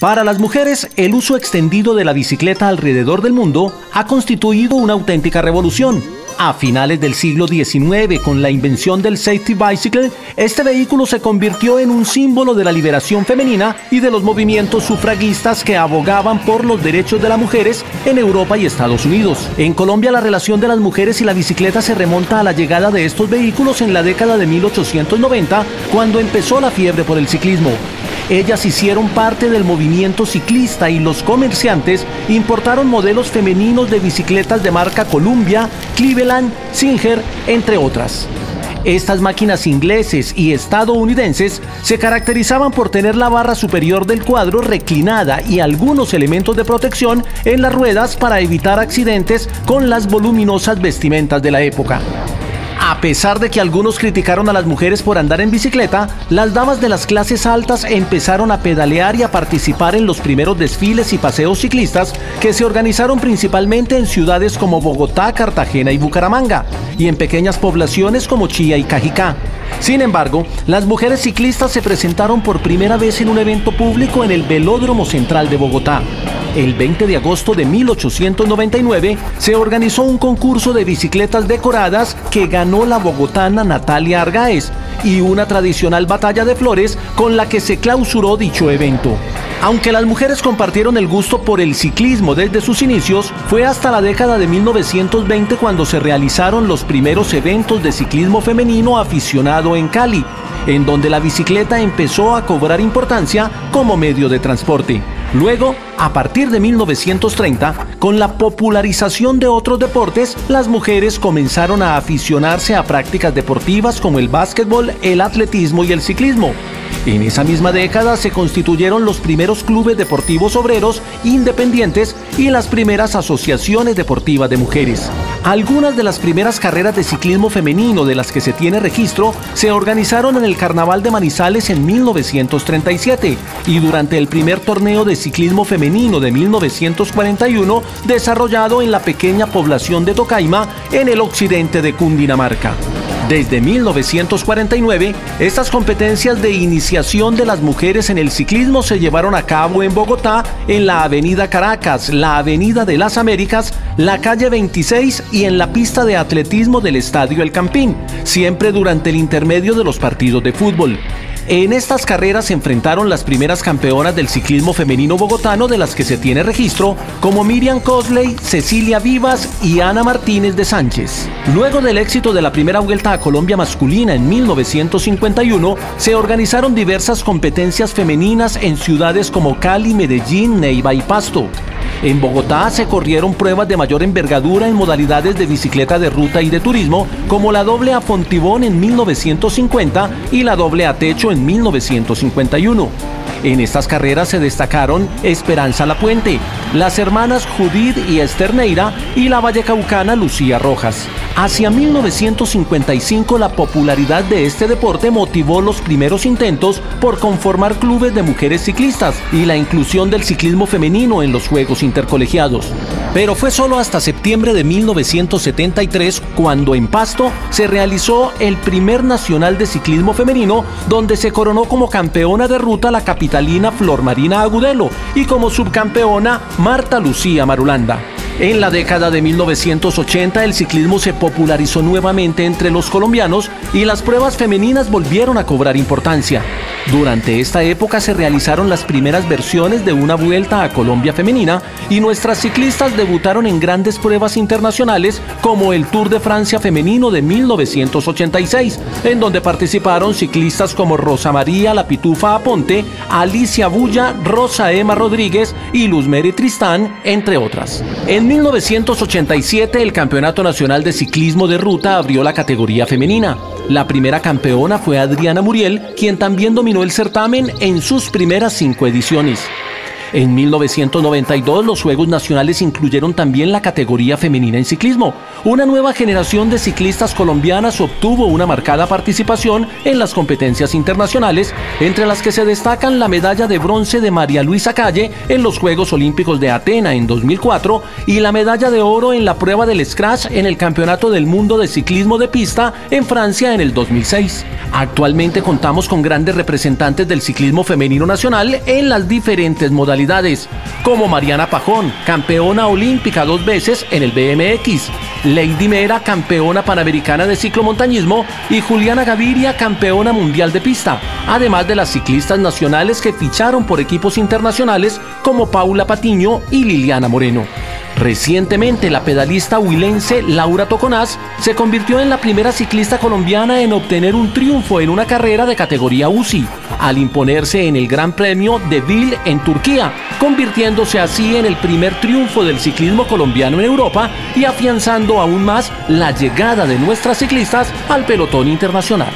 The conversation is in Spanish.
Para las mujeres, el uso extendido de la bicicleta alrededor del mundo ha constituido una auténtica revolución. A finales del siglo XIX, con la invención del Safety Bicycle, este vehículo se convirtió en un símbolo de la liberación femenina y de los movimientos sufragistas que abogaban por los derechos de las mujeres en Europa y Estados Unidos. En Colombia, la relación de las mujeres y la bicicleta se remonta a la llegada de estos vehículos en la década de 1890, cuando empezó la fiebre por el ciclismo. Ellas hicieron parte del movimiento ciclista y los comerciantes importaron modelos femeninos de bicicletas de marca Columbia, Cleveland, Singer, entre otras. Estas máquinas ingleses y estadounidenses se caracterizaban por tener la barra superior del cuadro reclinada y algunos elementos de protección en las ruedas para evitar accidentes con las voluminosas vestimentas de la época. A pesar de que algunos criticaron a las mujeres por andar en bicicleta, las damas de las clases altas empezaron a pedalear y a participar en los primeros desfiles y paseos ciclistas que se organizaron principalmente en ciudades como Bogotá, Cartagena y Bucaramanga, y en pequeñas poblaciones como Chía y Cajicá. Sin embargo, las mujeres ciclistas se presentaron por primera vez en un evento público en el Velódromo Central de Bogotá. El 20 de agosto de 1899 se organizó un concurso de bicicletas decoradas que ganó la bogotana Natalia Argáez y una tradicional batalla de flores con la que se clausuró dicho evento. Aunque las mujeres compartieron el gusto por el ciclismo desde sus inicios, fue hasta la década de 1920 cuando se realizaron los primeros eventos de ciclismo femenino aficionado en Cali, en donde la bicicleta empezó a cobrar importancia como medio de transporte. Luego, a partir de 1930, con la popularización de otros deportes, las mujeres comenzaron a aficionarse a prácticas deportivas como el básquetbol, el atletismo y el ciclismo. En esa misma década se constituyeron los primeros clubes deportivos obreros independientes y las primeras asociaciones deportivas de mujeres. Algunas de las primeras carreras de ciclismo femenino de las que se tiene registro se organizaron en el Carnaval de Manizales en 1937 y durante el primer torneo de ciclismo femenino de 1941 desarrollado en la pequeña población de Tocaima, en el occidente de Cundinamarca. Desde 1949, estas competencias de iniciación de las mujeres en el ciclismo se llevaron a cabo en Bogotá, en la Avenida Caracas, la Avenida de las Américas, la Calle 26 y en la pista de atletismo del Estadio El Campín, siempre durante el intermedio de los partidos de fútbol. En estas carreras se enfrentaron las primeras campeonas del ciclismo femenino bogotano de las que se tiene registro, como Miriam Cosley, Cecilia Vivas y Ana Martínez de Sánchez. Luego del éxito de la primera Vuelta a Colombia masculina en 1951, se organizaron diversas competencias femeninas en ciudades como Cali, Medellín, Neiva y Pasto. En Bogotá se corrieron pruebas de mayor envergadura en modalidades de bicicleta de ruta y de turismo, como la doble a pontibón en 1950 y la doble a techo en 1951. En estas carreras se destacaron Esperanza La Puente, las hermanas Judith y Esther Neira y la vallecaucana Lucía Rojas. Hacia 1955 la popularidad de este deporte motivó los primeros intentos por conformar clubes de mujeres ciclistas y la inclusión del ciclismo femenino en los Juegos Intercolegiados. Pero fue solo hasta septiembre de 1973 cuando en Pasto se realizó el primer nacional de ciclismo femenino, donde se coronó como campeona de ruta la capitalina Flor Marina Agudelo y como subcampeona Marta Lucía Marulanda. En la década de 1980 el ciclismo se popularizó nuevamente entre los colombianos y las pruebas femeninas volvieron a cobrar importancia. Durante esta época se realizaron las primeras versiones de una Vuelta a Colombia femenina y nuestras ciclistas debutaron en grandes pruebas internacionales como el Tour de Francia femenino de 1986, en donde participaron ciclistas como Rosa María La Pitufa Aponte, Alicia Buya, Rosa Emma Rodríguez y Luz Meri Tristán, entre otras. En 1987 el Campeonato Nacional de Ciclismo de Ruta abrió la categoría femenina. La primera campeona fue Adriana Muriel, quien también dominó el certamen en sus primeras 5 ediciones. En 1992, los Juegos Nacionales incluyeron también la categoría femenina en ciclismo. Una nueva generación de ciclistas colombianas obtuvo una marcada participación en las competencias internacionales, entre las que se destacan la medalla de bronce de María Luisa Calle en los Juegos Olímpicos de Atenas en 2004 y la medalla de oro en la prueba del scratch en el Campeonato del Mundo de Ciclismo de Pista en Francia en el 2006. Actualmente contamos con grandes representantes del ciclismo femenino nacional en las diferentes modalidades, como Mariana Pajón, campeona olímpica 2 veces en el BMX, Lady Mera, campeona panamericana de ciclomontañismo, y Juliana Gaviria, campeona mundial de pista, además de las ciclistas nacionales que ficharon por equipos internacionales como Paula Patiño y Liliana Moreno. Recientemente, la pedalista huilense Laura Toconás se convirtió en la primera ciclista colombiana en obtener un triunfo en una carrera de categoría UCI, al imponerse en el Gran Premio de Bil en Turquía, convirtiéndose así en el primer triunfo del ciclismo colombiano en Europa y afianzando aún más la llegada de nuestras ciclistas al pelotón internacional.